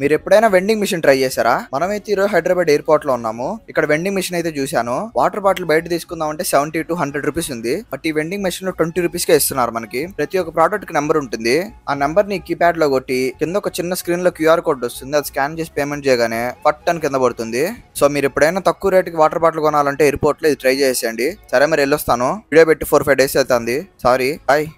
మీరు ఎప్పుడైనా vending machine try చేశారా? మనమైతే ఈ రోజు హైదరాబాద్ ఎయిర్పోర్ట్ లో ఉన్నాము. ఇక్కడ వెండింగ్ మిషన్ అయితే చూశాను. వాటర్ బాటిల్ బయట తీసుకుందాం అంటే 70 to 100 రూపీస్ ఉంది. బట్ ఈ వెండింగ్ మిషన్ లో 20 రూపీస్ కే ఇస్తున్నారు మనకి. ప్రతి ఒక్క ప్రోడక్ట్ కి నెంబర్ ఉంటుంది. ఆ నెంబర్ ని కీప్యాడ్ లో కొట్టి కింద ఒక చిన్న స్క్రీన్ లో క్యూఆర్ కోడ్ వస్తుంది. అది స్కాన్ చేసి పేమెంట్ చేయగానే పట్ అని కింద పడుతుంది. సో మీరు ఎప్పుడైనా తక్కువ రేట్ కి వాటర్ బాటిల్ కొనాలంటే ఎయిర్పోర్ట్ లో ఇది ట్రై చేసేయండి. సరే మరి వెళ్ళొస్తాను. వీడియో పెట్టి 4-5 days అవుతుంది. Sorry, bye.